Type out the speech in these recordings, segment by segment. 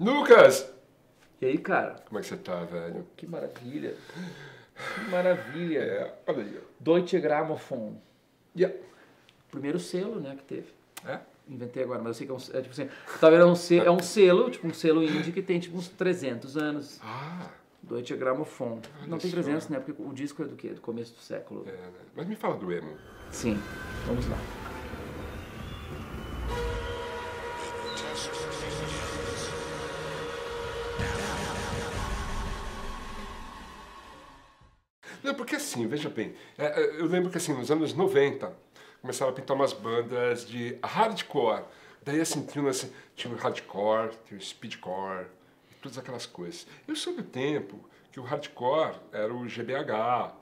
Lucas! E aí, cara? Como é que você tá, velho? Que maravilha. Que maravilha. É, olha aí. Deutsche Gramophone. Yeah. Primeiro selo, né, que teve. É? Inventei agora, mas eu sei que é um... É, tipo assim, talvez é um selo, tipo um selo indie que tem tipo uns 300 anos. Ah! Deutsche Gramophone. Olha, não tem 300, né, porque o disco é do quê? Do começo do século. É, né? Mas me fala do emo. Sim, vamos lá. Não, porque assim, veja bem, eu lembro que assim, nos anos 90, começaram a pintar umas bandas de hardcore. Daí assim, tinha o hardcore, tinha o speedcore, e todas aquelas coisas. Eu soube o tempo que o hardcore era o GBH.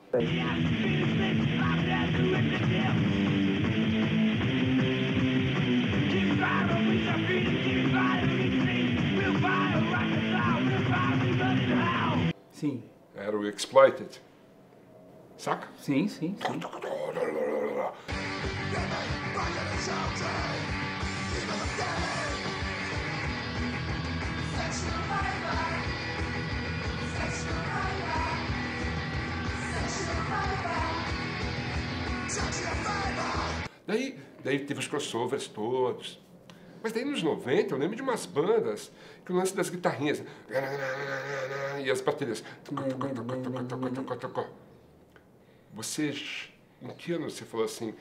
Sim. Era o Exploited. Saca? Sim, sim, sim. Daí teve os crossovers todos. Mas daí nos 90 eu lembro de umas bandas que o lance das guitarrinhas e as baterias. Você, em que ano você falou assim,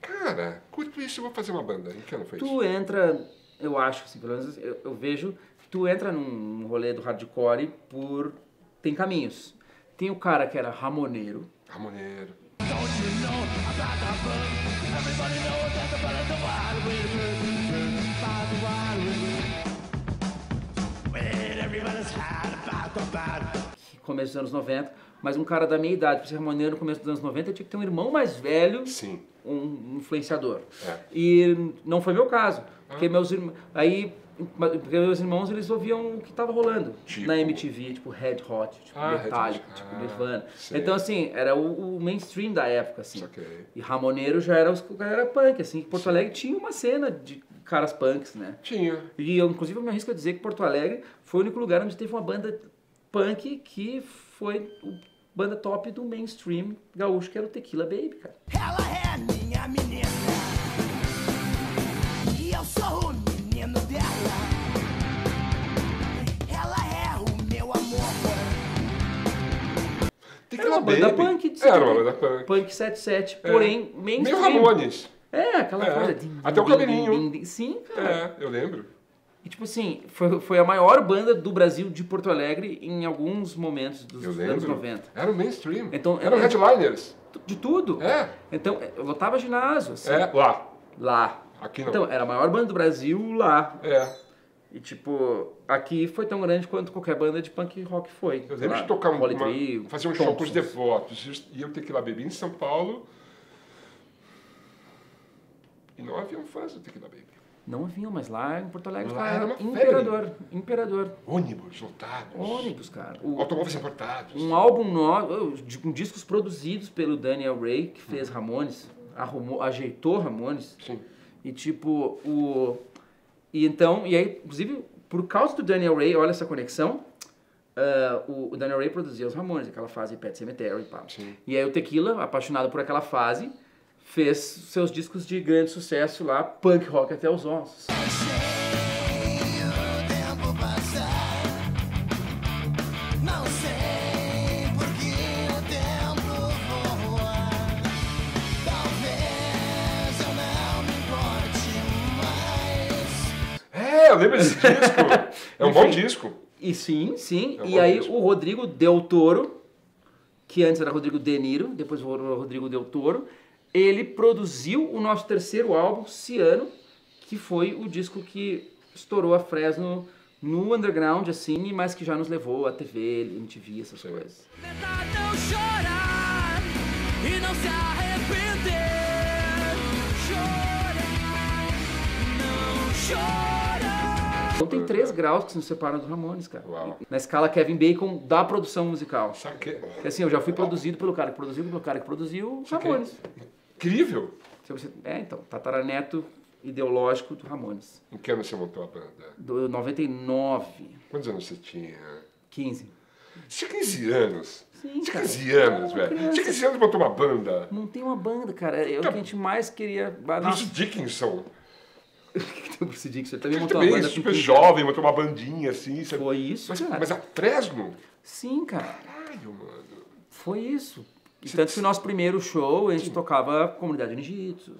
cara, curto isso, eu vou fazer uma banda? Em que ano foi isso? Tu entra, eu acho, assim, pelo menos eu vejo, que tu entra num rolê do hardcore por... Tem caminhos. Tem o cara que era ramoneiro. Ramoneiro. Começo dos anos 90, mas um cara da minha idade, pra ser ramoneiro no começo dos anos 90, tinha que ter um irmão mais velho, sim, um influenciador. É. E não foi meu caso, porque meus irmãos eles ouviam o que tava rolando tipo... na MTV, tipo Red Hot, tipo Metallica, tipo Nirvana. Sim. Então assim, era o mainstream da época, assim. Okay. E ramoneiro já era o galera punk, assim. Porto sim. Alegre tinha uma cena de caras punks, né? Tinha. E eu, inclusive, eu me arrisco a dizer que Porto Alegre foi o único lugar onde teve uma banda punk que foi banda top do mainstream gaúcho, que era o Tequila Baby, cara. Ela é a minha menina e eu sou o menino dela. Ela é o meu amor. Tequila Baby era uma banda punk, era uma banda punk. Punk 77, porém mainstream. Meio Ramones. É, aquela coisa. Até o cabelinho. Sim, cara. É, eu lembro. E, tipo assim, foi a maior banda do Brasil de Porto Alegre em alguns momentos dos anos 90. Era o mainstream. Então, eram headliners. De tudo. É. Então, lotava ginásio. Assim. É, lá. Lá. Aqui não. Então, era a maior banda do Brasil lá. É. E, tipo, aqui foi tão grande quanto qualquer banda de punk rock foi. Eu lembro lá, de tocar fazer um show com os Devotos. E eu ter que ir lá beber em São Paulo. E não haviam fãs do Tequila Baby. Não haviam, mas lá em Porto Alegre era imperador. Febre. Imperador. Ônibus lotados. Ônibus, cara. Automóveis importados. Um álbum novo, com discos produzidos pelo Daniel Ray, que fez Ramones, ajeitou Ramones. Sim. E tipo, e aí, inclusive, por causa do Daniel Ray, olha essa conexão, o Daniel Ray produzia os Ramones, aquela fase Pet Cemetery e pá. Sim. E aí o Tequila, apaixonado por aquela fase, fez seus discos de grande sucesso lá, punk rock até os ossos. É, eu lembro desse disco. É um bom disco. E sim, sim. E aí o Rodrigo Del Toro, que antes era Rodrigo De Niro, depois o Rodrigo Del Toro, ele produziu o nosso terceiro álbum, Ciano, que foi o disco que estourou a Fresno no underground, assim, mas que já nos levou à TV, MTV, essas sim. Coisas. Tentar não chorar e não se arrepender. Chorar, não chorar. Então tem 3 graus que se nos separam do Ramones, cara. Uau. Na escala Kevin Bacon da produção musical. Saquei. Assim, eu já fui produzido pelo cara que produziu, Ramones. Incrível! É, então, tataraneto ideológico do Ramones. Em que ano você montou a banda? Do 99. Quantos anos você tinha? 15. Tinha 15 anos? Sim, tinha 15 anos, velho. Tinha 15 anos pra ter uma banda. Não tem uma banda, cara. É o que a gente mais queria... Bruce Dickinson. O Bruce Dickinson também montou uma banda. Super jovem, montou uma bandinha assim. Foi isso, cara. Mas a Fresno? Sim, cara. Caralho, mano. Foi isso. E tanto que o nosso primeiro show, a gente tocava comunidade de jiu-jitsu.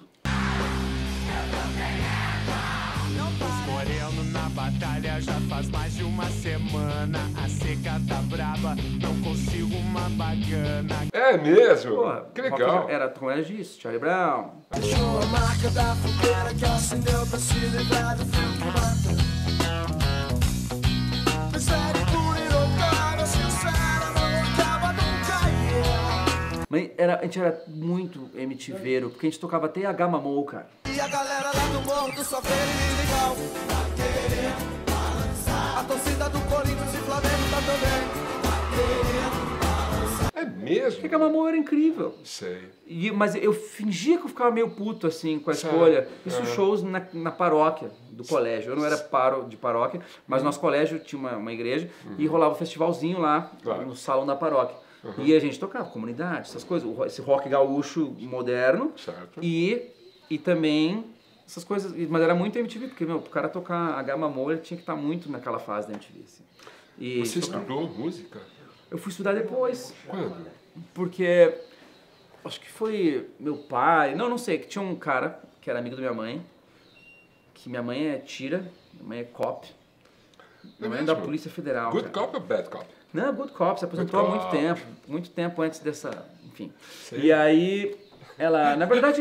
Moreno na batalha já faz mais de uma semana. A seca tá braba, não consigo uma bacana. É mesmo? Porra, que legal. Era Tom Block, Charlie Brown. Achou a marca da fogueira que acendeu pra se livrar do frio que mata. Pensar em tudo e cara, sincera, não acaba nunca. Mas a gente era muito MTVero, porque a gente tocava até a Gama Mouca. E a galera lá no morro do Sofreiro e Ligal tá querendo balançar. A torcida do Corinthians e Flamengo tá também tá querendo balançar. É mesmo? Porque a Mamão era incrível. Sei. Mas eu fingia que eu ficava meio puto assim com a escolha. Isso shows na paróquia do colégio. Eu não era de paróquia, mas nosso colégio tinha uma igreja e rolava um festivalzinho lá no salão da paróquia. E a gente tocava comunidade, essas coisas. Esse rock gaúcho moderno. Certo. E também essas coisas, mas era muito MTV, porque, meu, o cara tocar a Gama Mouca tinha que estar muito naquela fase da MTV, assim. E você estudou música? Eu fui estudar depois. Quando? Porque, acho que foi meu pai, não sei, que tinha um cara que era amigo da minha mãe, que minha mãe é tira, minha mãe é cop, minha mãe é da Polícia Federal. Good cop ou bad cop? Não, good cop, se aposentou há muito tempo antes dessa, enfim. Sei. E aí... Ela, na verdade,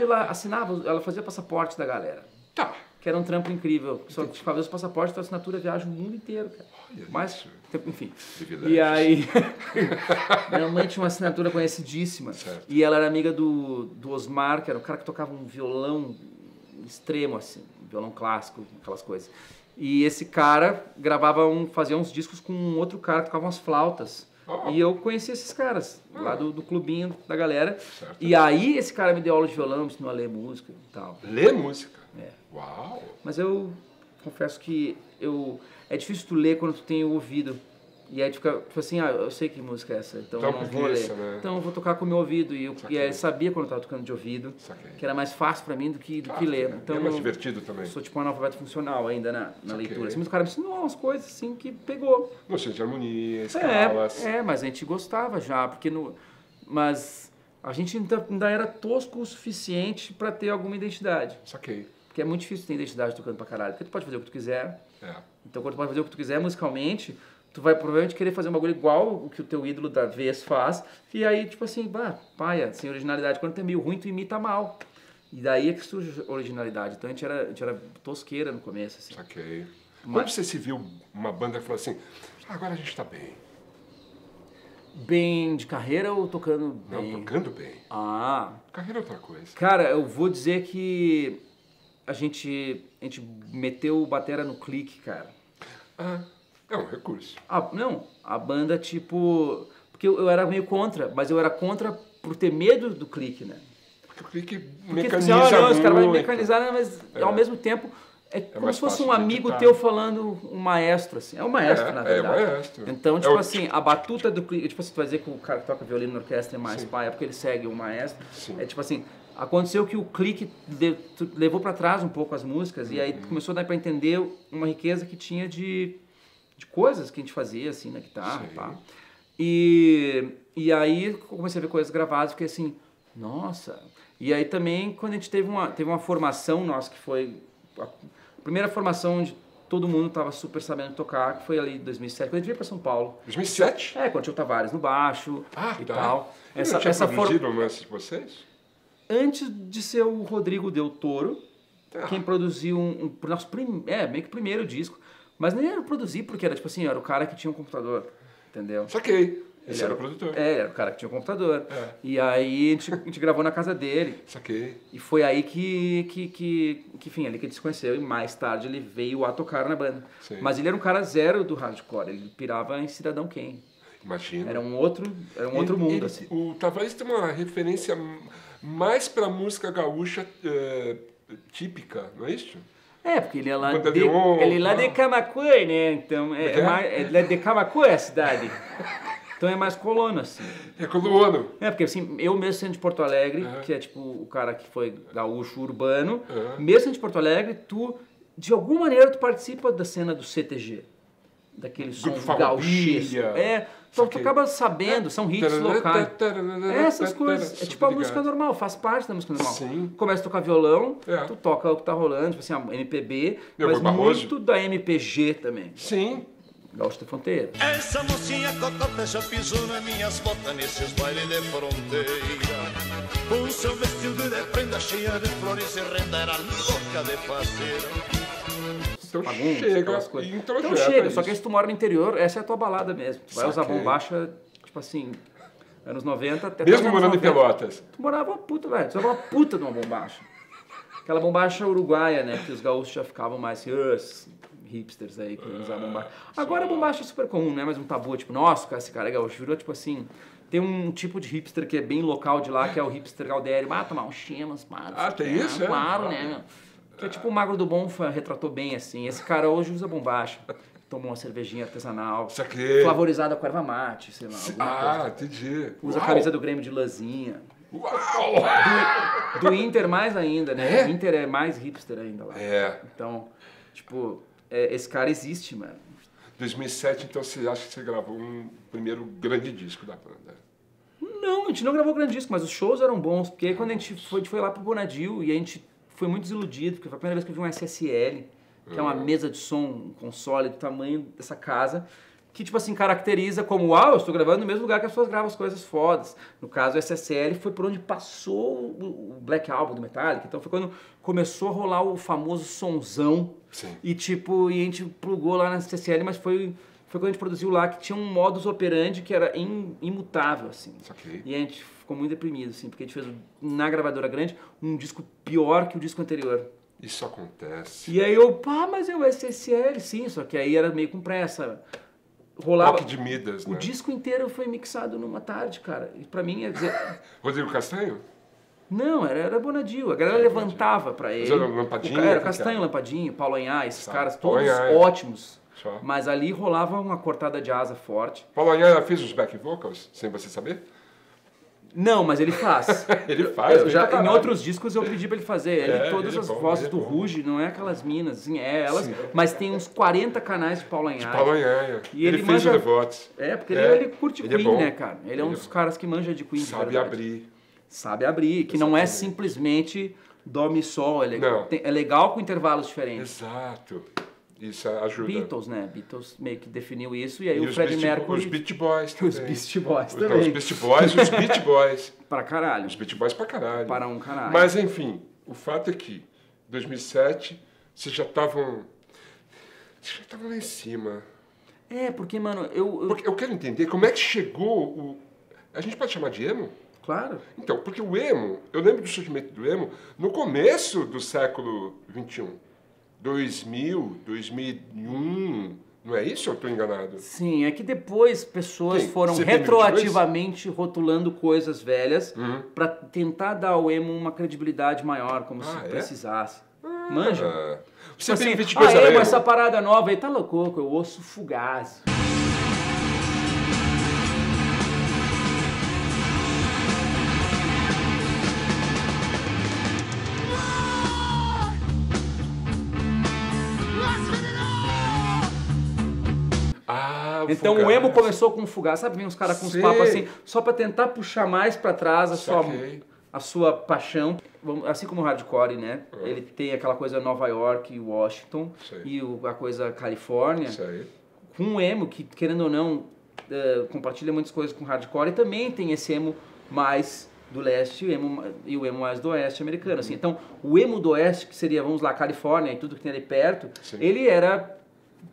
ela assinava, ela fazia passaporte da galera. Tá. Que era um trampo incrível. Só que fazia os passaportes, tua assinatura viaja o mundo inteiro, cara. Olha mas, isso. Enfim. E aí, minha mãe tinha uma assinatura conhecidíssima. Certo. E ela era amiga do Osmar, que era um cara que tocava um violão extremo, assim. Um violão clássico, aquelas coisas. E esse cara gravava fazia uns discos com um outro cara que tocava umas flautas. Oh. E eu conheci esses caras, lá do clubinho da galera. Certo. E aí esse cara me deu aula de violão, me ensinou a ler música e tal. Ler música? É. Uau! Mas eu confesso que é difícil tu ler quando tu tem o ouvido. E aí tu fica assim, eu sei que música é essa, então eu não vou ler. Né? Então eu vou tocar com o meu ouvido. E aí eu sabia quando eu tava tocando de ouvido, que era mais fácil pra mim do que ler. Né? Então, é mais divertido também. Eu sou tipo um analfabeto funcional ainda na leitura. Assim, mas o cara me ensinou umas coisas assim que pegou. Noção de harmonia, escalas. Mas a gente gostava já, porque mas a gente ainda era tosco o suficiente pra ter alguma identidade. Saquei. Porque é muito difícil ter identidade tocando pra caralho, porque tu pode fazer o que tu quiser. É. Então quando tu pode fazer o que tu quiser musicalmente, tu vai provavelmente querer fazer um bagulho igual o que o teu ídolo da vez faz. E aí, tipo assim, paia, sem originalidade. Quando tu é meio ruim, tu imita mal. E daí é que surge a originalidade. Então a gente era tosqueira no começo, assim. Ok. Mas... Quando você se viu uma banda que falou assim, agora a gente tá bem? Bem de carreira ou tocando bem? Não, tocando bem. Ah. Carreira é outra coisa. Cara, eu vou dizer que a gente meteu batera no clique, cara. Ah. É um recurso. Ah, não, a banda, tipo... Porque eu era meio contra, mas eu era contra por ter medo do clique, né? Porque o clique mecaniza muito. Não, os caras vão mecanizar, mas ao mesmo tempo... É como se fosse um amigo teu falando um maestro, assim. É um maestro, na verdade. É um maestro. Então, tipo assim, a batuta do clique... Tipo assim, tu vai dizer que o cara que toca violino na orquestra é mais pai, é porque ele segue o maestro. Sim. É tipo assim... Aconteceu que o clique levou pra trás um pouco as músicas e aí começou a dar pra entender uma riqueza que tinha de coisas que a gente fazia, assim, na guitarra e tal. E aí comecei a ver coisas gravadas, fiquei assim, nossa. E aí também, quando a gente teve uma formação nossa, que foi a primeira formação onde todo mundo tava super sabendo tocar, que foi ali em 2007, quando a gente veio pra São Paulo. 2007? É, quando tinha o Tavares no baixo tal. Essa, não tinha produzido o lance de vocês? Antes de ser o Rodrigo Del Toro, quem produziu o nosso primeiro disco. Mas nem era produzir, porque era tipo assim, era o cara que tinha um computador, entendeu? Saquei. Esse era o produtor. É, era o cara que tinha um computador. É. E aí a gente gravou na casa dele. Saquei. E foi aí que enfim, ali que ele se conheceu e mais tarde ele veio a tocar na banda. Sim. Mas ele era um cara zero do hardcore, ele pirava em Cidadão Kane. Imagina. Era um outro mundo, assim. O Tavares tem uma referência mais pra música gaúcha típica, não é isso? É, porque ele é lá de Camacuê, né? Então, é de Camacuê a cidade. Então é mais colono, assim. É colono. É, porque assim, eu mesmo sendo de Porto Alegre, que é tipo o cara que foi gaúcho urbano, mesmo sendo de Porto Alegre, tu, de alguma maneira, tu participa da cena do CTG. Daquele som gaúcho. É, então tu acaba sabendo, são hits locais. Essas coisas. É tipo a música normal, faz parte da música normal. Sim. Começa a tocar violão, tu toca o que tá rolando, tipo assim, a MPB, mas muito da MPG também. Sim. Gaúcho da Fronteira. Essa mocinha cocota já pisou nas minhas botas nesses bailes de fronteira. Com seu vestido de prenda cheia de flores e renda era louca de parceira. Então bagunça, chega, então chega, só que aí se tu mora no interior, essa é a tua balada mesmo. Tu vai usar bombacha, tipo assim, anos 90 até... Mesmo morando em Pelotas? Tu morava uma puta, velho, tu morava uma puta de uma bombacha. Aquela bombacha uruguaia, né, que os gaúchos já ficavam mais hipsters aí, que usavam bombacha. Agora a bombacha é super comum, né, mas um tabu, tipo, nossa, esse cara é gaúcho, virou tipo assim... Tem um tipo de hipster que é bem local de lá, que é o hipster gaudério, tomar um chimas, tem isso, claro, né, meu. Que é tipo o Magro do Bonfa retratou bem, assim. Esse cara hoje usa bombacha. Tomou uma cervejinha artesanal. Flavorizada com erva mate, sei lá. Entendi. Usa a camisa do Grêmio de lãzinha. Uau! Do Inter mais ainda, né? O Inter é mais hipster ainda lá. É. Então, tipo, esse cara existe, mano. 2007, então, você acha que você gravou um primeiro grande disco da banda? Não, a gente não gravou grande disco, mas os shows eram bons. Porque aí quando a gente foi lá pro Bonadio e a gente... Foi muito desiludido, porque foi a primeira vez que eu vi um SSL, que é uma mesa de som, um console do tamanho dessa casa, que tipo assim, caracteriza como, uau, eu estou gravando no mesmo lugar que as pessoas gravam as coisas fodas. No caso, o SSL foi por onde passou o Black Album do Metallica, então foi quando começou a rolar o famoso sonzão. Sim. E tipo, e a gente plugou lá na SSL, mas foi quando a gente produziu lá, que tinha um modus operandi que era imutável, assim. E a gente ficou muito deprimido, assim, porque a gente fez, na gravadora grande, um disco pior que o disco anterior. Isso acontece. E aí eu, mas é o SSL, sim, só que aí era meio com pressa. Rolava... Toque de Midas, né? O disco inteiro foi mixado numa tarde, cara. E pra mim, ia dizer... Rodrigo Castanho? Não, era Bonadio. A galera levantava pra ele. Mas era Lampadinho? Era Castanho, Lampadinho, Paulo Anhá, esses caras todos ótimos. Mas ali rolava uma cortada de asa forte. Paulo Anhá fez os back vocals, sem você saber? Não, mas ele faz. Ele faz? Em outros discos eu pedi pra ele fazer. Todas as vozes do Ruge, não é aquelas minas, assim, elas. Sim. Mas tem uns 40 canais de Paulo Anhá. De Paulo Anhá. E ele fez o The Votes. É, porque ele curte Queen, né, cara? Ele é um dos caras que manja de Queen. Sabe abrir. Sabe abrir, que não é simplesmente dó, mi, sol. É legal com intervalos diferentes. Exato. Isso ajuda. Beatles, né? Beatles meio que definiu isso, e aí o Freddie Mercury... Os Beat Boys também. Os Beat Boys também. Os Beat Boys e os Beat Boys. Pra caralho. Os Beat Boys pra caralho. Para um caralho. Mas, enfim, o fato é que, em 2007, vocês já estavam... Vocês já estavam lá em cima. É, porque, mano, Porque eu quero entender como é que chegou o... A gente pode chamar de emo? Claro. Então, porque o emo... Eu lembro do surgimento do emo no começo do século XXI. 2000, 2001, não é isso ou eu estou enganado? Sim, é que depois pessoas foram retroativamente rotulando coisas velhas para tentar dar ao emo uma credibilidade maior, como se precisasse. Manja? Você assim, emo, essa parada nova aí, tá louco, eu ouço Fugazi. Então o emo começou com o Fugazi, sabe? Vem uns caras com uns papos assim, só pra tentar puxar mais pra trás a sua paixão. Assim como o hardcore, né? Ele tem aquela coisa Nova York e Washington, e a coisa Califórnia. Com o emo, que querendo ou não, compartilha muitas coisas com o hardcore, e também tem esse emo mais do leste e o emo mais do oeste americano. Assim. Então o emo do oeste, que seria, vamos lá, Califórnia e tudo que tem ali perto, ele era...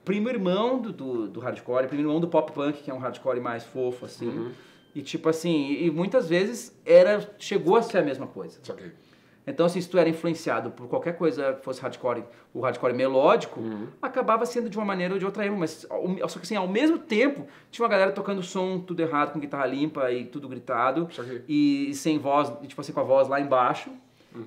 primo irmão do hardcore, primo irmão do pop punk, que é um hardcore mais fofo, assim. E tipo assim, e muitas vezes chegou a ser a mesma coisa. Então assim, se tu era influenciado por qualquer coisa que fosse hardcore, o hardcore melódico, acabava sendo de uma maneira ou de outra emo, mas só que assim, ao mesmo tempo, tinha uma galera tocando som tudo errado, com guitarra limpa e tudo gritado, e sem voz, e, tipo assim, com a voz lá embaixo,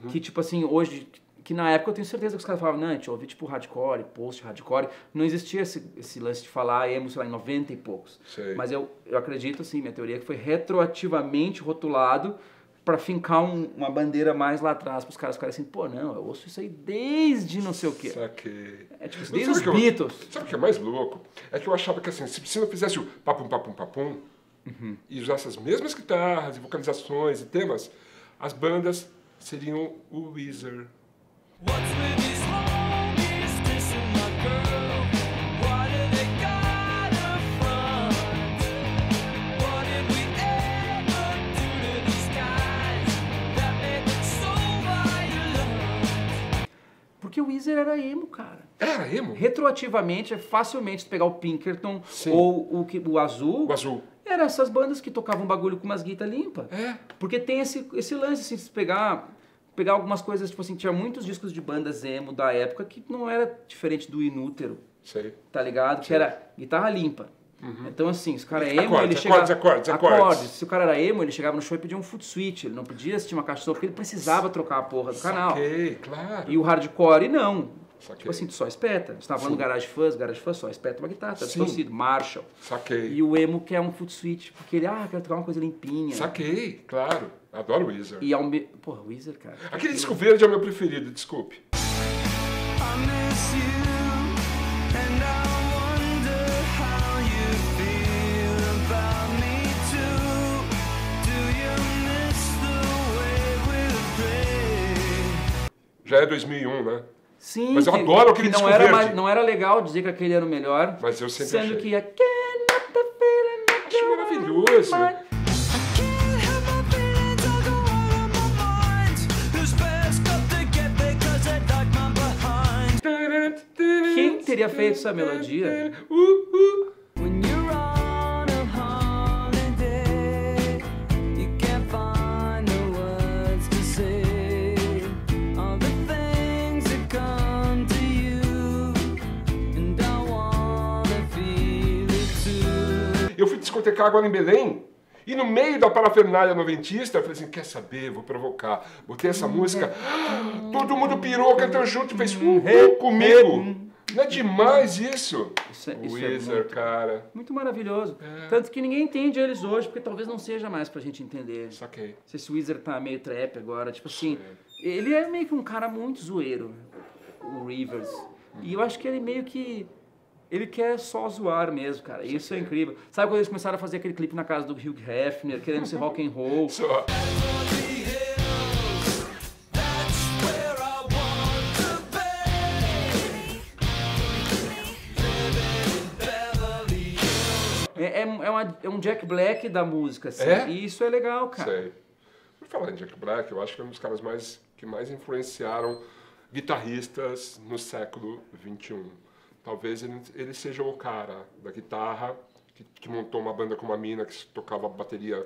que tipo assim, hoje... que na época eu tenho certeza que os caras falavam, não, a gente ouvia tipo hardcore, post-hardcore, não existia esse lance de falar emo, sei lá, em 90 e poucos. Sei. Mas eu acredito, assim, minha teoria é que foi retroativamente rotulado pra fincar uma bandeira mais lá atrás pros caras ficarem assim, pô, não, eu ouço isso aí desde não sei o quê. Saquei. É tipo, desde os Beatles. Sabe o que é mais louco? É que eu achava que assim, se eu fizesse o papum, papum, papum, uhum, e usasse as mesmas guitarras e vocalizações e temas, as bandas seriam o Weezer. Porque o Weezer era emo, cara. Era emo? Retroativamente, é facilmente pegar o Pinkerton, sim, ou o Azul. O Azul. Eram essas bandas que tocavam bagulho com umas guitas limpas. É. Porque tem esse lance, assim, de pegar algumas coisas, tipo assim, tinha muitos discos de bandas emo da época que não era diferente do Inútero, sei, tá ligado? Sei. Que era guitarra limpa. Uhum. Então assim, se o cara é emo, acordes, ele chegava... Acordes. Se o cara era emo, ele chegava no show e pedia um foot switch, ele não podia assistir uma caixa de som, porque ele precisava trocar a porra do canal. Ok, claro. E o hardcore, não. Saquei. Tipo assim, tu só espeta. Você tava lá no Garage Fãs, só espeta uma guitarra, tá distorcido, Marshall. Saquei. E o emo quer um foot switch, porque ele, quero tocar uma coisa limpinha. Saquei, claro. Adoro o Weezer. E porra, Weezer, cara. Aquele disco verde é o meu preferido, desculpe. Já é 2001, né? Sim, mas eu adoro aquele disco verde. Mas não era legal dizer que aquele era o melhor. Mas eu sempre achei. Sendo que acho maravilhoso. Quem teria feito essa melodia? Eu fui discotecar agora em Belém e no meio da parafernália noventista eu falei assim, quer saber, vou provocar. Botei essa música, todo mundo pirou, cantando junto e fez comigo. Não é demais isso? Isso Weezer, é muito, cara. Muito maravilhoso. É. Tanto que ninguém entende eles hoje, porque talvez não seja mais pra gente entender. Saquei. Não sei se o Weezer tá meio trap agora, tipo assim, ele é meio que um cara muito zoeiro, o Rivers. E eu acho que ele meio que... Ele quer só zoar mesmo, cara. Isso é incrível. Sabe quando eles começaram a fazer aquele clipe na casa do Hugh Hefner, querendo ser rock and roll? Só. É um Jack Black da música, assim. É? E isso é legal, cara. Sei. Por falar em Jack Black, eu acho que é um dos caras que mais influenciaram guitarristas no século XXI. Talvez ele seja o cara da guitarra que montou uma banda com uma mina que tocava bateria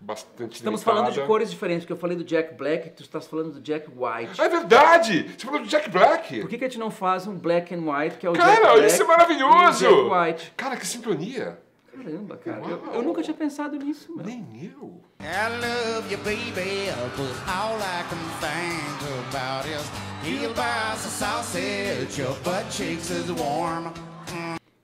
bastante limitada. Estamos falando de cores diferentes, porque eu falei do Jack Black, tu estás falando do Jack White. É verdade! Você falou do Jack Black? Por que a gente não faz um Black and White, que é o Jack Black? Cara, isso é maravilhoso! Jack White. Cara, que sintonia! Caramba, cara. Eu nunca tinha pensado nisso, mano. Nem eu. I love you, baby, but all I can think about is he'll buy us a sausage, your butt cheeks is warm.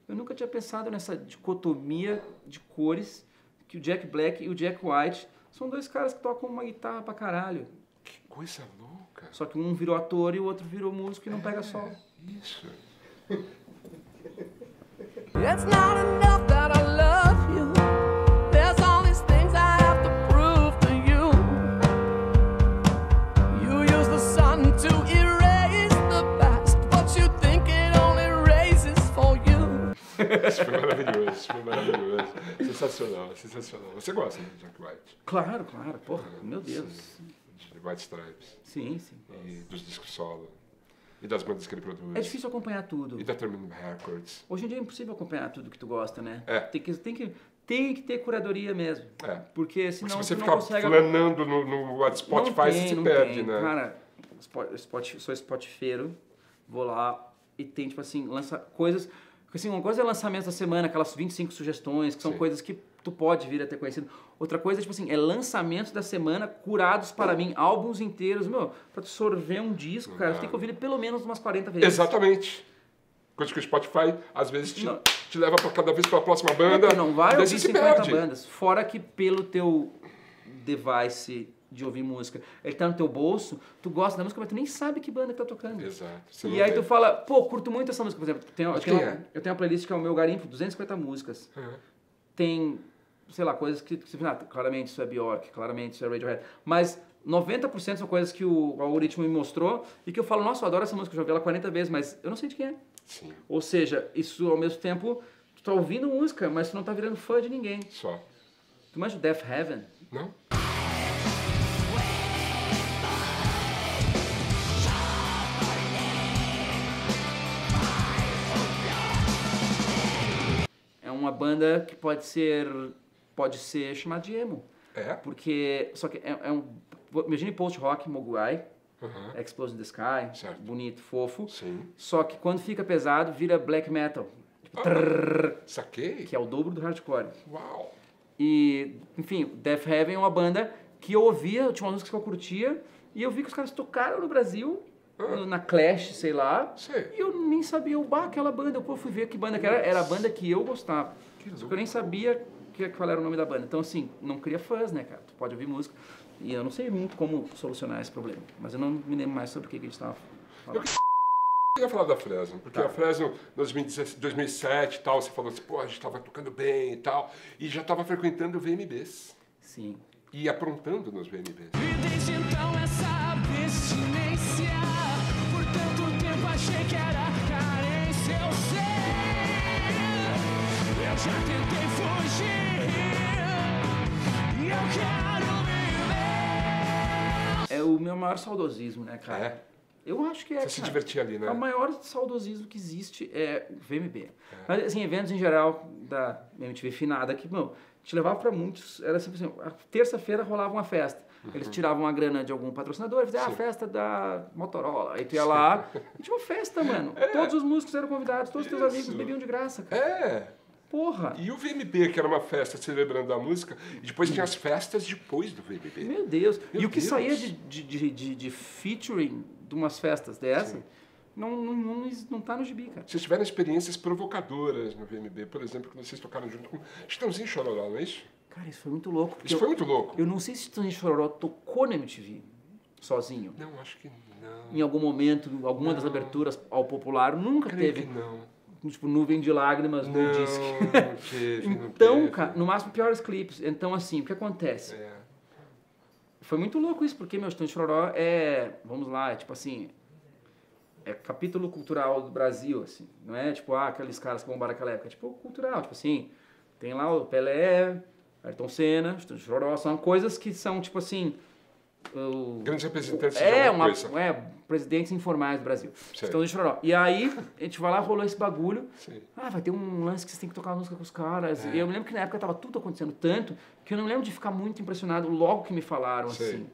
Eu nunca tinha pensado nessa dicotomia de cores que o Jack Black e o Jack White são dois caras que tocam uma guitarra pra caralho. Que coisa louca. Só que um virou ator e o outro virou músico e não pega sol. Isso. It's not enough that I love you. There's all these things I have to prove to you. You use the sun to erase the past, but you think it only raises for you. Isso foi maravilhoso, isso foi maravilhoso. Sensacional, sensacional. Você gosta de Jack White? Claro, claro, porra, meu Deus. De White Stripes. Sim, sim. E dos discos solo. E das bandas que ele produz. É difícil acompanhar tudo. E da Terminal Records. Hoje em dia é impossível acompanhar tudo que tu gosta, né? É. Tem que ter curadoria mesmo. É. Porque senão você não consegue... flanando no Spotify, você se perde, né? Cara, sou spotifeiro, vou lá e tem, tipo assim, lança coisas... Porque assim, uma coisa é lançamento da semana, aquelas 25 sugestões, que são coisas que tu pode vir a ter conhecido. Outra coisa é tipo assim, é lançamento da semana curados para mim, álbuns inteiros. Meu, pra tu sorver um disco, cara, tu tem que ouvir ele pelo menos umas 40 vezes. Exatamente. Coisa que o Spotify, às vezes, te leva pra, cada vez para a próxima banda. Tu não vai ouvir 50 bandas. Fora que pelo teu device de ouvir música, ele tá no teu bolso, tu gosta da música, mas tu nem sabe que banda que tá tocando. Exato. E aí tu fala, pô, curto muito essa música. Por exemplo, eu tenho uma playlist que é o meu garimpo, 250 músicas. Tem, sei lá, coisas que... claramente isso é Bjork, claramente isso é Radiohead. Mas 90% são coisas que o algoritmo me mostrou e que eu falo, nossa, eu adoro essa música, eu já ouvi ela 40 vezes, mas eu não sei de quem é. Sim. Ou seja, isso ao mesmo tempo, tu tá ouvindo música, mas tu não tá virando fã de ninguém. Só. Tu manja o Deafheaven? Não. É uma banda que pode ser chamada de emo. É? Porque, só que é um... Imagine post-rock, Mogwai. Exploited in the Sky, bonito, fofo. Sim. Só que quando fica pesado, vira black metal. Tipo, trrr, saquei. Que é o dobro do hardcore. Uau. E, enfim, Deafheaven é uma banda que eu ouvia, tinha umas músicas que eu curtia, e eu vi que os caras tocaram no Brasil, na Clash, sei lá, e eu nem sabia, aquela banda, eu fui ver que banda que era, era a banda que eu gostava. Só que eu nem sabia qual era o nome da banda. Então, assim, não cria fãs, né, cara? Tu pode ouvir música. E eu não sei muito como solucionar esse problema, mas eu não me lembro mais sobre o que a gente estava falando. Eu ia falar da Fresno, porque a Fresno, em 2007 e tal, você falou assim, pô, a gente estava tocando bem e tal, e já estava frequentando VMBs. Sim. E aprontando nos VMBs. E desde então essa abstinência, por tanto tempo achei que era carência, eu sei, eu já tentei fugir, e eu quero... É o meu maior saudosismo, né, cara? É? Eu acho que é, se divertia ali, né? O maior saudosismo que existe é o VMB. É. Mas, assim, eventos em geral da MTV finada, que, meu, te levava pra muitos... Era sempre assim, terça-feira rolava uma festa. Eles tiravam a grana de algum patrocinador e fizeram a festa da Motorola. Aí tu ia lá e tinha uma festa, mano. É. Todos os músicos eram convidados, todos os teus amigos bebiam de graça, cara. É... Porra. E o VMB, que era uma festa celebrando a música, e depois tinha as festas depois do VMB. Meu Deus. Meu e o que Deus. Saía de featuring de umas festas dessas, não tá no gibi, cara. Vocês tiveram experiências provocadoras no VMB, por exemplo, quando vocês tocaram junto com Estãozinho Chororó, não é isso? Cara, isso foi muito louco. Isso foi muito louco. Eu não sei se Estãozinho Chororó tocou na MTV sozinho. Não, acho que não. Em algum momento, alguma das aberturas ao popular, nunca creio teve. Que não. Tipo, Nuvem de Lágrimas no disco. Não teve, então, não teve. Cara, no máximo, piores clipes. Então, assim, o que acontece? É. Foi muito louco isso, porque, meu, Estão de Choró é... Vamos lá, é tipo assim... É capítulo cultural do Brasil, assim. Não é tipo, aqueles caras que bombaram aquela época. É tipo, cultural, tipo assim... Tem lá o Pelé, Ayrton Senna, Estão de Choró. São coisas que são, tipo assim... Grandes representantes presidentes informais do Brasil. Estão de Choró. E aí, a gente vai lá, rolou esse bagulho. Sei. Ah, vai ter um lance que você tem que tocar uma música com os caras. É. E eu me lembro que na época tava tudo acontecendo tanto que eu não lembro de ficar muito impressionado logo que me falaram assim.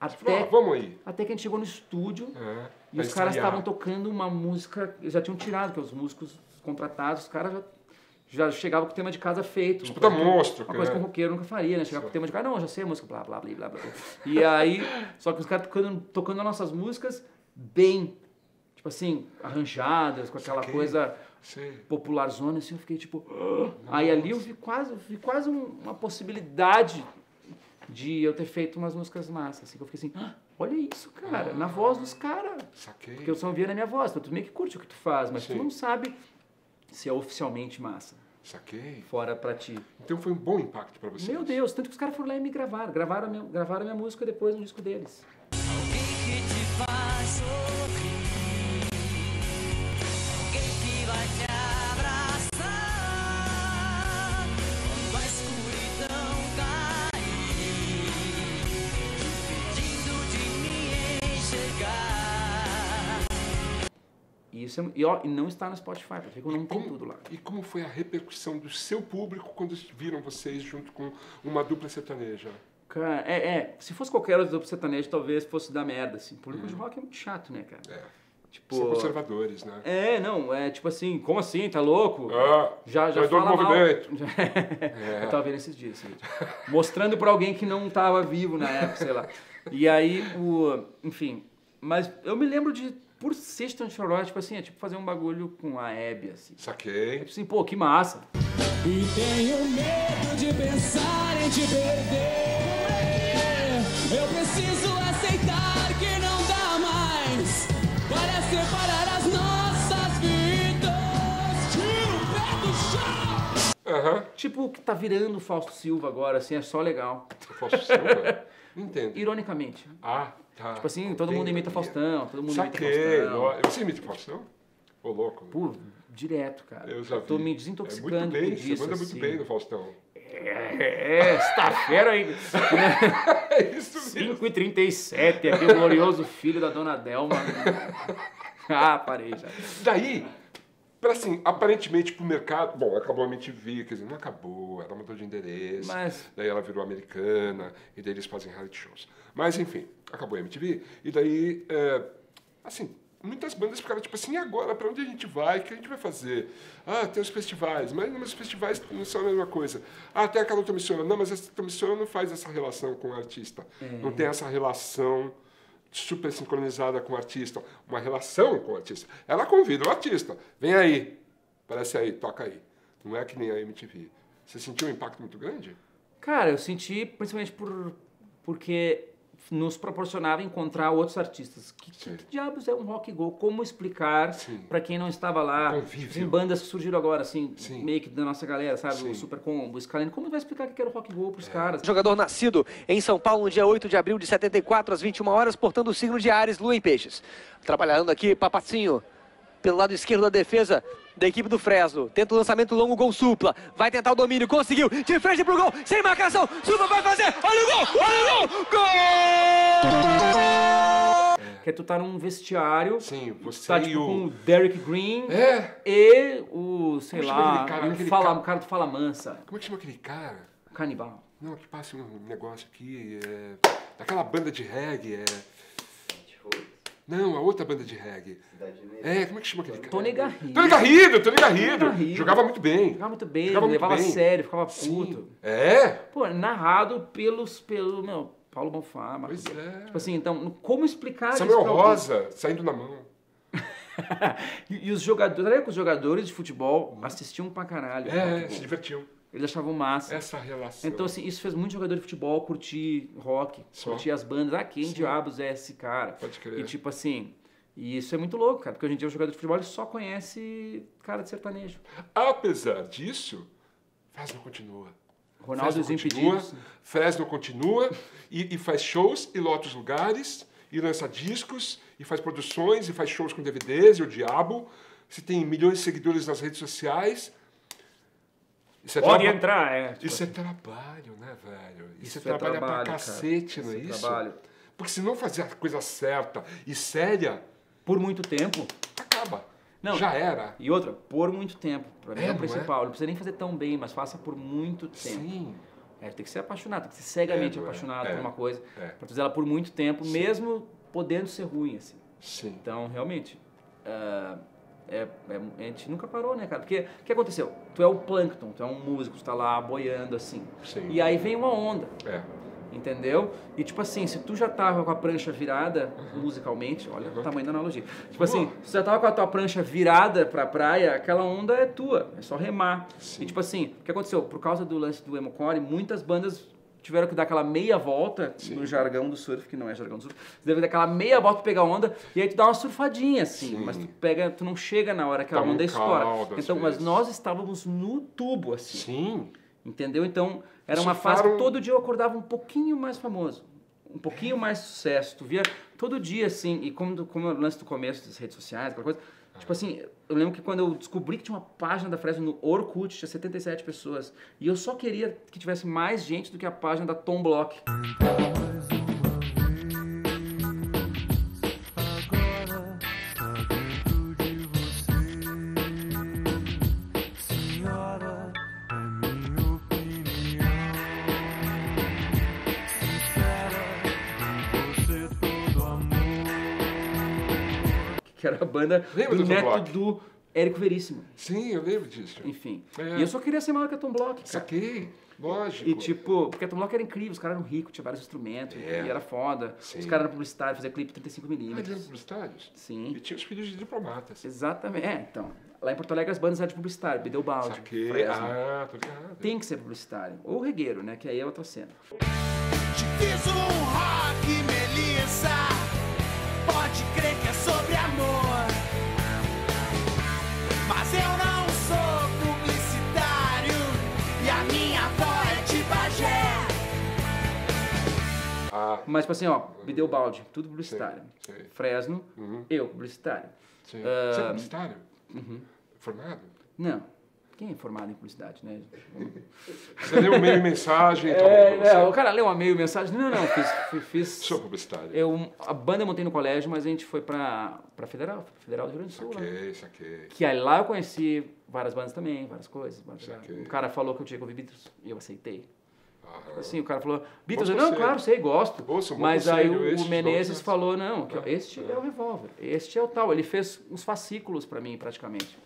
Até, vamos aí. Até que a gente chegou no estúdio e os caras estavam tocando uma música. Eles já tinham tirado, porque os músicos contratados, os caras já chegava com o tema de casa feito. Tipo, tá monstro, cara. Uma coisa que um roqueiro nunca faria, né? Chegar com o tema de casa, não, já sei a música, blá, blá, blá, blá, blá. E aí, só que os caras tocando as nossas músicas bem, tipo assim, arranjadas, com aquela coisa popularzona, assim, eu fiquei tipo... Aí ali eu vi quase uma possibilidade de eu ter feito umas músicas massas, assim, que eu fiquei assim, olha isso, cara, na voz dos caras. Saquei. Porque eu só ouvia na minha voz, então tu meio que curte o que tu faz, mas tu não sabe se é oficialmente massa. Saquei. Fora pra ti. Então foi um bom impacto pra vocês. Meu Deus, tanto que os caras foram lá e me gravaram. Gravaram a minha música depois no disco deles. Alguém que te faz sorrir, alguém que vai te abraçar, quando a escuridão cair, pedindo de me enxergar. E não está no Spotify, porque não tem tudo lá. E como foi a repercussão do seu público quando viram vocês junto com uma dupla sertaneja? Cara, se fosse qualquer outra dupla sertaneja, talvez fosse dar merda, assim. O público de rock é muito chato, né, cara? É. Tipo, são conservadores, né? É, não, é tipo assim, como assim, tá louco? Ah, já fala mal. Movimento. É. Eu tava vendo esses dias, assim, mostrando pra alguém que não tava vivo na época, sei lá. E aí, enfim, mas eu me lembro de, por ser Estação de Choró, tipo assim, é tipo fazer um bagulho com a Hebe, assim. Saquei. É tipo assim, pô, que massa. E tenho medo de pensar em te perder. Eu preciso aceitar que não dá mais para separar as nossas vidas. Tira o pé do chão. Aham. Tipo o que tá virando o Fausto Silva agora, assim, é só legal. Fausto Silva? Entendo. Ironicamente. Ah, tá. Tipo assim, todo mundo imita Faustão, todo mundo imita Faustão. Você imita Faustão? Ô, louco. Pô, direto, cara. Eu já vi. Tô me desintoxicando muito bem, disso, você manda muito assim. Bem no Faustão. Você tá fera aí. É isso mesmo. 5h37, aqui o glorioso filho da Dona Delma. Ah, parei já. Daí, pra assim, aparentemente pro mercado... Bom, acabou a MTV, quer dizer, não acabou, ela mudou de endereço. Mas... Daí ela virou americana, e daí eles fazem reality shows. Mas, enfim, acabou a MTV, e daí, assim... Muitas bandas ficaram tipo assim, e agora, pra onde a gente vai? O que a gente vai fazer? Ah, tem os festivais, mas os festivais não são a mesma coisa. Ah, tem aquela outra emissora. Não, mas essa outra emissora não faz essa relação com o artista. Não tem essa relação super sincronizada com o artista. Uma relação com o artista. Ela convida o artista. Vem aí. Aparece aí, toca aí. Não é que nem a MTV. Você sentiu um impacto muito grande? Cara, eu senti principalmente porque... nos proporcionava encontrar outros artistas. Que diabos é um rock and roll? Como explicar para quem não estava lá? Tem bandas que surgiram agora, assim, sim, meio que da nossa galera, sabe? Sim. O Super Combo, o Scalene. Como vai explicar que era o rock and roll pros caras? Jogador nascido em São Paulo no dia 8 de abril de 74 às 21 horas, portando o signo de Áries, Lua em Peixes. Trabalhando aqui, Papacinho, pelo lado esquerdo da defesa da equipe do Fresno. Tenta o lançamento longo, gol Supla. Vai tentar o domínio, conseguiu. De frente pro gol, sem marcação. Supla vai fazer. Olha o gol, olha o gol. Gol! Que é tu tá num vestiário. Sim, você tá, tipo, com o Derek Green e o, sei lá, o cara do Fala Mansa. Como é que chama aquele cara? O Canibal. Não, que passa um negócio aqui, daquela banda de reggae, Não, a outra banda de reggae. Como é que chama aquele cara? Tony Garrido. Tony Garrido. Jogava muito bem. Levava a sério, ficava puto. Pô, narrado pelo Paulo Bonfá. Pois é. Tipo assim, então, como explicar Samuel isso? Samuel Rosa, saindo na mão. E os jogadores, de futebol assistiam pra caralho. Se divertiam. Eles achavam massa. Essa relação. Então, assim, isso fez muito jogador de futebol curtir rock, curtir as bandas. Ah, quem diabos é esse cara? Pode crer. E tipo assim, e isso é muito louco, cara, porque hoje em dia o jogador de futebol ele só conhece cara de sertanejo. Apesar disso, Fresno continua. Ronaldo e os Impedidos. Fresno continua e faz shows e lota os lugares, e lança discos, e faz produções, e faz shows com DVDs e o diabo. Você tem milhões de seguidores nas redes sociais. Pode entrar, Tipo isso assim. É trabalho, né, velho? Isso é trabalho pra cacete, cara. Não é isso? Trabalho. Porque se não fazer a coisa certa e séria... Por muito tempo... Acaba. Não, já era. E outra, por muito tempo. Pra mim é o principal. Não precisa nem fazer tão bem, mas faça por muito tempo. Sim. Tem que ser apaixonado, tem que ser cegamente apaixonado por uma coisa. Pra fazer ela por muito tempo, mesmo podendo ser ruim, assim. Sim. Então, realmente... a gente nunca parou, né, cara? Porque o que aconteceu? Tu é o Plankton, tu é um músico, tu tá lá boiando assim. Sim. E aí vem uma onda. Entendeu? E tipo assim, se tu já tava com a prancha virada musicalmente, olha o tamanho da analogia. Tipo assim, se tu já tava com a tua prancha virada pra praia, aquela onda é tua, é só remar. Sim. E tipo assim, o que aconteceu? Por causa do lance do emocore, muitas bandas tiveram que dar aquela meia volta no jargão do surf, que não é jargão do surf, você deve dar aquela meia volta pra pegar onda, e aí tu dá uma surfadinha, assim, mas tu pega, tu não chega na hora que a onda estoura. Então, mas nós estávamos no tubo, assim. Sim. Entendeu? Então, era uma fase que todo dia eu acordava um pouquinho mais famoso, um pouquinho mais sucesso, tu via todo dia, assim, e como era o lance do começo das redes sociais, aquela coisa, tipo assim, eu lembro que quando eu descobri que tinha uma página da Fresno no Orkut, tinha 77 pessoas, e eu só queria que tivesse mais gente do que a página da Tom Block. era a banda do neto do Érico Veríssimo. Sim, eu lembro disso. Enfim. É. E eu só queria ser maior que a Tom Block, cara. Saquei. Lógico. E tipo, porque a Tom Block era incrível, os caras eram ricos, tinha vários instrumentos, e era foda. Sim. Os caras eram publicitários, faziam clipe 35mm. Ah, eles eram publicitários? Sim. E tinha os filhos de diplomatas. Exatamente. É, então. Lá em Porto Alegre as bandas eram de publicitário, Bedeu Balde. Saquei. Fresno. Ah, tô ligado. Tem que ser publicitário. Ou regueiro, né? Que aí é outra cena. Te fiz um rock, Melissa. Pode crer que é sobre amor. Mas eu não sou publicitário e a minha avó é de Bagé. Ah. Mas tipo assim, ó, Bedeu Balde, tudo publicitário. Sim, sim. Fresno, eu publicitário. Sim. Você é publicitário? Formado? Não. Quem é formado em publicidade, né? Você leu um e-mail e mensagem? Então não, o cara leu um e-mail e mensagem. Não, não, fiz... Sou publicitário. A banda eu montei no colégio, mas a gente foi pra Federal, do Rio Grande do Sul. Saquei, lá. Saquei. Que aí lá eu conheci várias bandas também, várias coisas. O cara falou que eu tinha que ouvir Beatles e eu aceitei. Aham. Assim, o cara falou, Beatles, eu não, claro, sei, gosto. Ouça, mas aí o Menezes falou, não, que este é o Revólver, este é o tal. Ele fez uns fascículos pra mim, praticamente.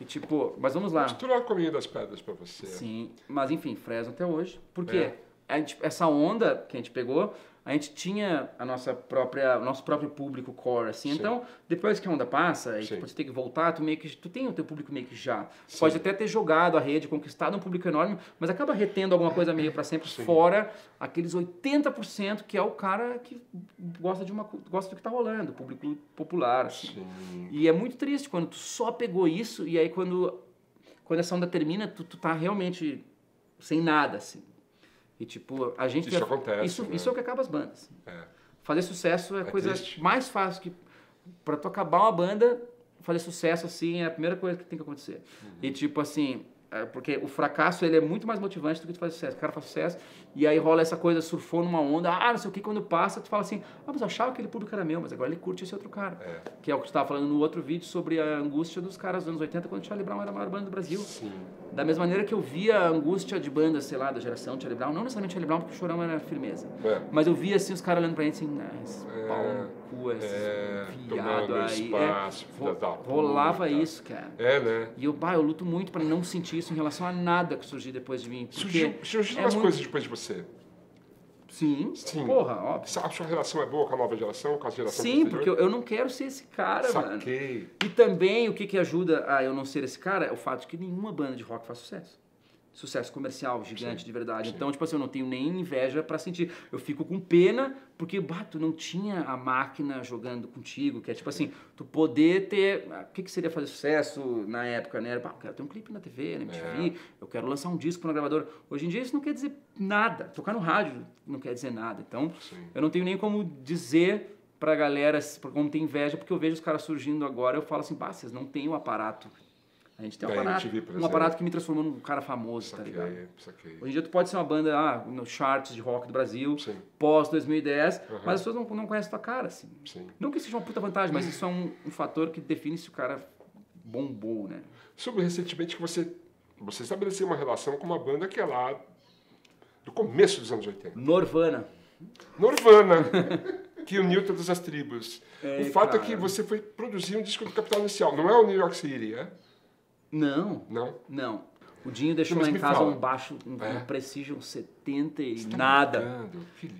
E tipo, mas vamos lá. Misturou a comida das pedras pra você. Sim, mas enfim, Fresno até hoje. Por quê? Essa onda que a gente pegou, a gente tinha a nossa própria, nosso próprio público core, assim. Sim. Então, depois que a onda passa, e tipo, você tem que voltar, tu tem o teu público meio que já. Sim. Pode até ter jogado a rede, conquistado um público enorme, mas acaba retendo alguma coisa meio pra sempre, fora aqueles 80% que é o cara que gosta de gosta do que tá rolando, público popular, assim. Sim. E é muito triste quando tu só pegou isso, e aí quando essa onda termina, tu tá realmente sem nada, assim. E tipo, a gente... Isso acontece, né? Isso é o que acaba as bandas. É. Fazer sucesso é a coisa mais fácil que... Pra tu acabar uma banda, fazer sucesso, assim, é a primeira coisa que tem que acontecer. Uhum. E tipo, assim... Porque o fracasso, ele é muito mais motivante do que tu fazer sucesso. O cara faz sucesso e aí rola essa coisa, surfou numa onda, ah, não sei o que, quando passa, tu fala assim, ah, mas eu achava que aquele público era meu, mas agora ele curte esse outro cara. É. Que é o que tu tava falando no outro vídeo sobre a angústia dos caras dos anos 80, quando o Charlie Brown era a maior banda do Brasil. Sim. Da mesma maneira que eu via a angústia de bandas, sei lá, da geração Charlie Brown, não necessariamente Charlie Brown, porque o Chorão era firmeza. É. Mas eu via, assim, os caras olhando pra gente, assim, nice, pau no cu, viado aí. Espaço, rolava isso, cara. É, né? E eu luto muito pra não sentir isso em relação a nada que surgiu depois de mim. Surgiram umas coisas depois de você. Sim, sim. Porra, óbvio. A sua relação é boa com a nova geração, com a geração posterior? Sim, porque eu não quero ser esse cara, mano. Saquei. E também o que ajuda a eu não ser esse cara é o fato de que nenhuma banda de rock faz sucesso. Sucesso comercial, gigante, de verdade. Então, tipo assim, eu não tenho nem inveja pra sentir. Eu fico com pena, porque, tu não tinha a máquina jogando contigo, que é tipo assim, tu poder ter... O que seria fazer sucesso na época, né? Eu quero ter um clipe na TV, na MTV, eu quero lançar um disco pra uma gravadora. Hoje em dia isso não quer dizer nada. Tocar no rádio não quer dizer nada. Então, eu não tenho nem como dizer pra galera, como tem inveja, porque eu vejo os caras surgindo agora, eu falo assim, vocês não têm o aparato... A gente tem um aparato que me transformou num cara famoso, tá ligado? Hoje em dia tu pode ser uma banda, nos charts de rock do Brasil, pós-2010, mas as pessoas não conhecem tua cara, assim. Sim. Não que isso seja uma puta vantagem, mas isso é um fator que define se o cara bombou, né? Sobre recentemente que você estabeleceu uma relação com uma banda que é lá do começo dos anos 80. Norvana. Norvana, que uniu todas as tribos. É, o fato é que você foi produzir um disco do Capital Inicial, não é o New York City, é? Não. Não? Não. O Dinho deixou lá em casa um baixo, um Precision 70 e nada.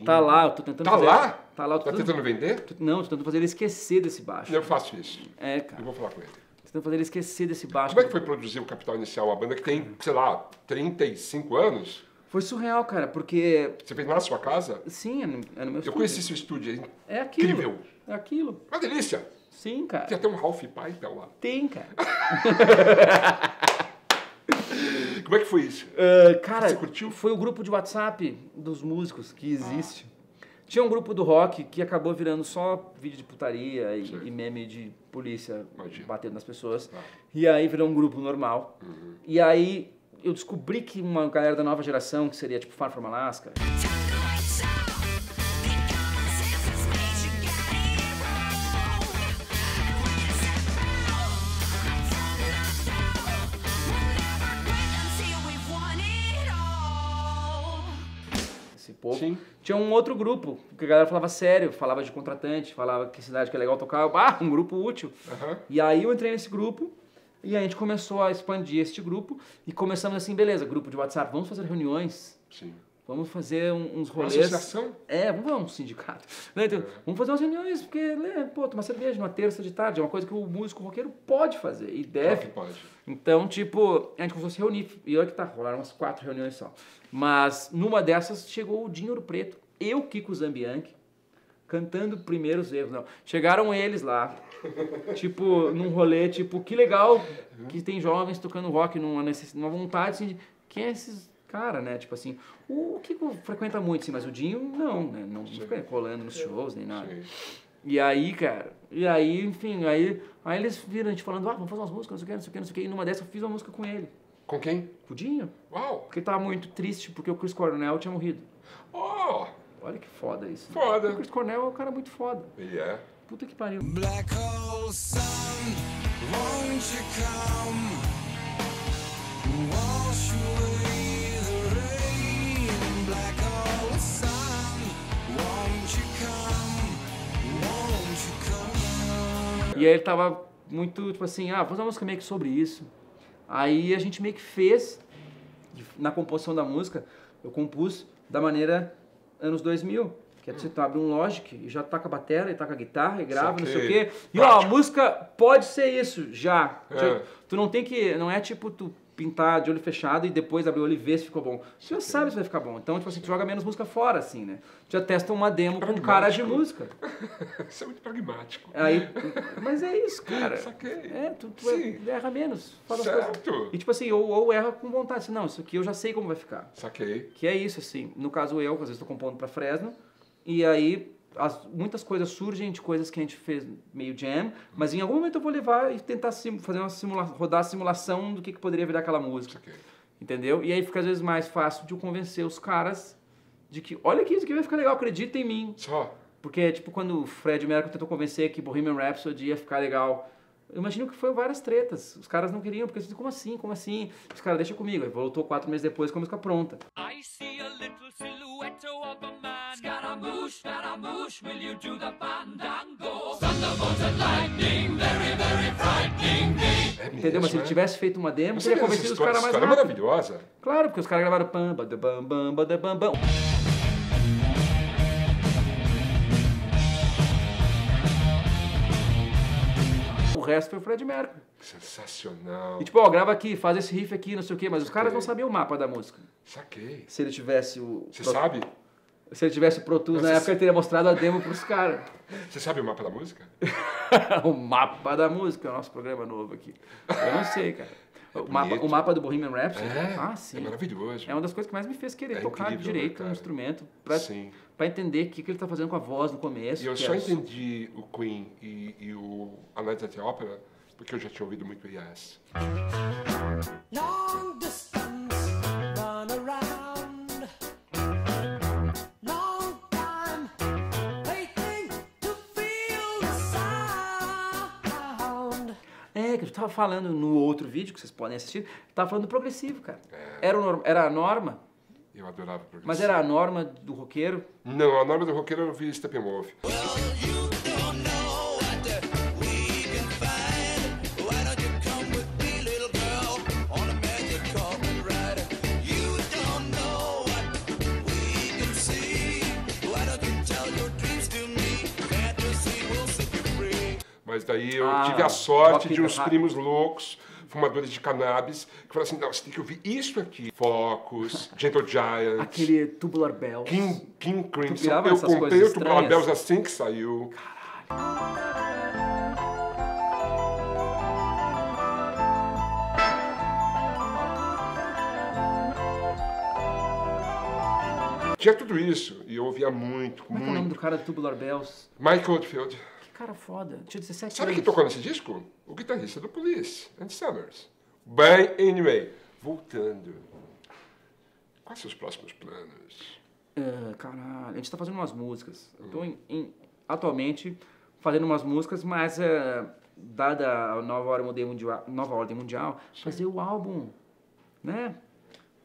Tá lá, eu tô tentando fazer... Tá lá? Tá lá. Tá tentando vender? Não, tô tentando fazer ele esquecer desse baixo. Eu faço isso. É, cara. Eu vou falar com ele. Tô tentando fazer ele esquecer desse baixo. Como é que foi produzir o Capital Inicial, a banda que tem, sei lá, 35 anos? Foi surreal, cara, porque... Você fez lá na sua casa? Sim, era no meu estúdio. Eu conheci seu estúdio aí. É aquilo. Incrível. É aquilo. Uma delícia. Sim, cara. Tem até um Ralph Piper lá. Tem, cara. Como é que foi isso? Cara, você curtiu? Foi o grupo de WhatsApp dos músicos que existe. Tinha um grupo do rock que acabou virando só vídeo de putaria e meme de polícia batendo nas pessoas. E aí virou um grupo normal. E aí eu descobri que uma galera da nova geração, que seria tipo Far From Alaska... povo. Sim. Tinha um outro grupo, que a galera falava sério, falava de contratante, falava que cidade que é legal tocar. Um grupo útil. Uhum. E aí eu entrei nesse grupo e a gente começou a expandir este grupo e começamos assim, beleza, grupo de WhatsApp, vamos fazer reuniões? Sim. Vamos fazer uns rolês. Uma associação? É, vamos um sindicato. Né? Então, vamos fazer umas reuniões, porque, né, pô, tomar cerveja numa terça de tarde é uma coisa que o músico roqueiro pode fazer e deve. Claro que pode. Então, tipo, a gente começou a se reunir. E olha que tá, rolaram umas 4 reuniões só. Mas numa dessas chegou o Dinho Ouro Preto, eu, Kiko Zambianchi, cantando Primeiros Erros. Não, chegaram eles lá, tipo, num rolê, tipo, que legal que tem jovens tocando rock numa vontade, assim, de quem é esses... Cara, né? Tipo assim, o Kiko frequenta muito, sim, mas o Dinho não, né? Não fica colando nos shows nem nada. Sim. E aí, cara, e aí, enfim, aí eles viram a gente falando, vamos fazer umas músicas, não sei o que, não sei o que, não sei o que. E numa dessas eu fiz uma música com ele. Com quem? Com o Dinho. Uau! Porque ele tava muito triste porque o Chris Cornell tinha morrido. Oh! Olha que foda isso. Foda! O Chris Cornell é um cara muito foda. Ele é. Puta que pariu. Black hole sun, won't you come? Wash away. E aí ele tava muito, tipo assim, vou fazer uma música meio que sobre isso. Aí a gente meio que fez, na composição da música, eu compus da maneira anos 2000. Que é você abre um Logic e já taca a bateria, e taca a guitarra, e grava, não sei o quê. E ó, a música pode ser isso, já. É. Tu não tem que, não é tipo tu pintar de olho fechado e depois abrir o olho e ver se ficou bom. Tu já sabe se vai ficar bom. Então, tipo assim, tu joga menos música fora, assim, né? Tu já testa uma demo com um cara de música. Isso é muito pragmático. Aí, mas é isso, cara. Saquei. É, tu erra menos. Fala certo. E tipo assim, ou erra com vontade. Assim, não, isso aqui eu já sei como vai ficar. Saquei. Que é isso, assim. No caso eu, às vezes tô compondo pra Fresno, e aí muitas coisas surgem de coisas que a gente fez meio jam, mas em algum momento eu vou levar e tentar fazer uma rodar a simulação do que poderia virar aquela música. Okay. Entendeu? E aí fica às vezes mais fácil de eu convencer os caras de que, olha que isso aqui vai ficar legal, acredita em mim. Só. Porque tipo quando o Fred Mercury tentou convencer que Bohemian Rhapsody ia ficar legal, eu imagino que foram várias tretas. Os caras não queriam, porque eles disseram, como assim, como assim? Os caras, deixa comigo. Aí voltou 4 meses depois com a música pronta. I see a little silhouette of a man. Scaramouche, Scaramouche, will you do the fandango? Thunderbolt and lightning, very, very frightening me. É, entendeu? Mas se ele tivesse feito uma demo, teria convencido os caras mais rápido. História maravilhosa. Claro, porque os caras gravaram pamba, da bam, bamba, da bam, bam. O resto foi o Fred Mercury. Sensacional. E tipo, ó, grava aqui, faz esse riff aqui, não sei o quê, mas os caras não sabiam o mapa da música. Saquei. Se ele tivesse o... Você sabe? Se ele tivesse o Pro Tools na época, ele teria mostrado a demo pros caras. Você sabe o mapa da música? O mapa da música é o nosso programa novo aqui. Eu não sei, cara. É o mapa do Bohemian Rhapsody. É, sim. É maravilhoso. É uma das coisas que mais me fez querer tocar direito no instrumento pra entender o que ele tá fazendo com a voz no começo. E eu só entendi o Queen e o A Night at the Opera porque eu já tinha ouvido muito Yes. Long distance, run around. Long time, waiting to feel the sound. É, que eu tava falando no outro vídeo que vocês podem assistir, tava falando do progressivo, cara. É. Era a norma. Eu adorava progressivo. Mas era a norma do roqueiro? Não, a norma do roqueiro eu vi Steppenwolf. Well, you don't know what we can find. Why don't you come with me, little girl, on a magic carpet ride? You don't know what we can see. Why don't you tell your dreams to me? Fantasy will set you free. Mas daí eu tive a sorte de uns primos loucos, fumadores de cannabis, que falaram assim, não, você tem que ouvir isso aqui. Focus, Gentle Giant. Aquele Tubular Bells. King Crimson. Eu comprei o Tubular Bells assim que saiu. Caralho. Tinha tudo isso, e eu ouvia muito. Como é o nome do cara do Tubular Bells? Mike Oldfield. Cara foda, tinha 17 anos. Sabe quem tocou nesse disco? O guitarrista do Police, Andy Summers. Bem, anyway, voltando. Quais são os próximos planos? Caralho, a gente tá fazendo umas músicas. Eu tô atualmente fazendo umas músicas, mas dada a nova ordem mundial, fazer o álbum, né?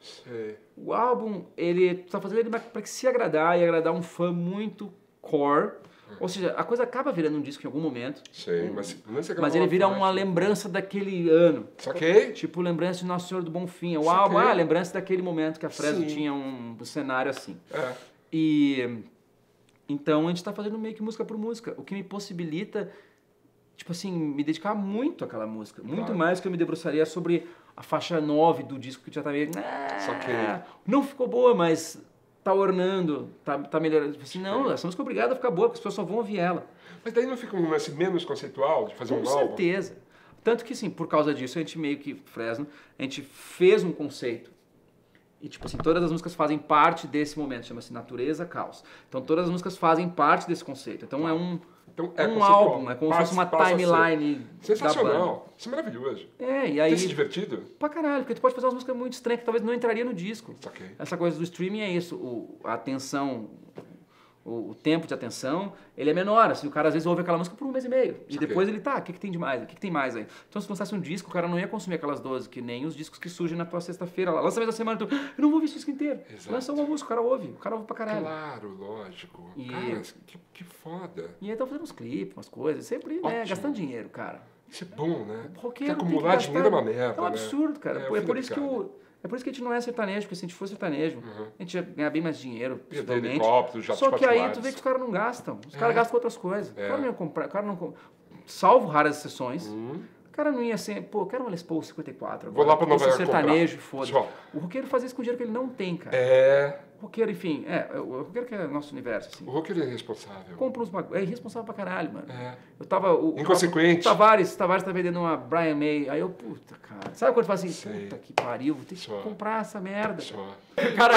Sei. O álbum, ele tá fazendo ele pra se agradar e agradar um fã muito core. Ou seja, a coisa acaba virando um disco em algum momento. Sim, mas ele vira uma lembrança daquele ano. Saquei? Tipo, lembrança de Nossa Senhora do Bom Fim. O álbum, ah, lembrança daquele momento que a Fresno tinha um cenário assim. É. E então a gente tá fazendo meio que música por música, o que me possibilita, tipo assim, me dedicar muito àquela música. Muito mais que eu me debruçaria sobre a faixa 9 do disco, que já tá meio... Saquei. Não ficou boa, mas... tá ornando, tá melhorando. Assim, não, essa música é obrigada a ficar boa, porque as pessoas só vão ouvir ela. Mas daí não fica um lance menos conceitual de fazer um álbum? Com certeza. Tanto que, sim, por causa disso, a gente meio que, Fresno, a gente fez um conceito. E, tipo assim, todas as músicas fazem parte desse momento, chama-se Natureza Caos. Então, todas as músicas fazem parte desse conceito. Então, é um... Então, é um álbum, é como se fosse uma timeline. Sensacional, isso é maravilhoso. É, e aí... Tem se divertido? Pra caralho, porque tu pode fazer umas músicas muito estranhas que talvez não entraria no disco. Okay. Essa coisa do streaming é isso, a atenção, o tempo de atenção, ele é menor. Assim, o cara às vezes ouve aquela música por um mês e meio. Okay. E depois ele tá, o que que tem de mais? O que que tem mais aí? Então se lançasse um disco, o cara não ia consumir aquelas 12, que nem os discos que surgem na tua sexta-feira. Lança a mesma semana, tu, eu não vou ouvir esse disco inteiro. Exato. Lança uma música, o cara ouve pra caralho. Claro, lógico. E... Cara, que foda. E aí tá fazendo uns clipes, umas coisas, sempre, né, gastando dinheiro, cara. Isso é bom, né? Porque acumular dinheiro é uma merda, é um absurdo, cara. É por isso que o... É por isso que a gente não é sertanejo, porque se a gente fosse sertanejo, a gente ia ganhar bem mais dinheiro, principalmente. Só que aí tu vê que os caras não gastam. Os caras gastam com outras coisas. O cara não ia comprar, o cara não... Salvo raras exceções, o cara não ia ser... Pô, eu quero uma Les Paul 54 agora. Vou lá pra Nova York comprar. Sertanejo, foda-se. O roqueiro faz isso com dinheiro que ele não tem, cara. É... O roqueiro, enfim, o roqueiro que é o nosso universo, assim. O roqueiro é irresponsável. Compra uns bagulho. É irresponsável pra caralho, mano. É. Eu tava... Inconsequente. O Tavares tá vendendo uma Brian May. Aí eu, puta, cara. Sabe quando fala assim, puta que pariu, vou ter que comprar essa merda. O cara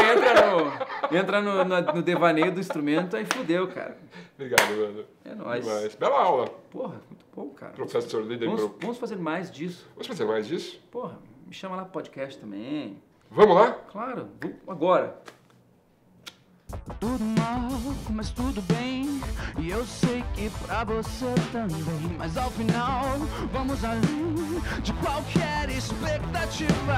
entra no devaneio do instrumento, aí fudeu, cara. Obrigado, mano. É nóis. Demais. Bela aula. Porra, muito bom, cara. Professor Lidenbrook. Vamos fazer mais disso. Vamos fazer mais disso? Porra, me chama lá pro podcast também. Vamos lá? Claro, agora. Tudo mal, mas tudo bem. E eu sei que pra você também. Mas ao final, vamos além de qualquer expectativa.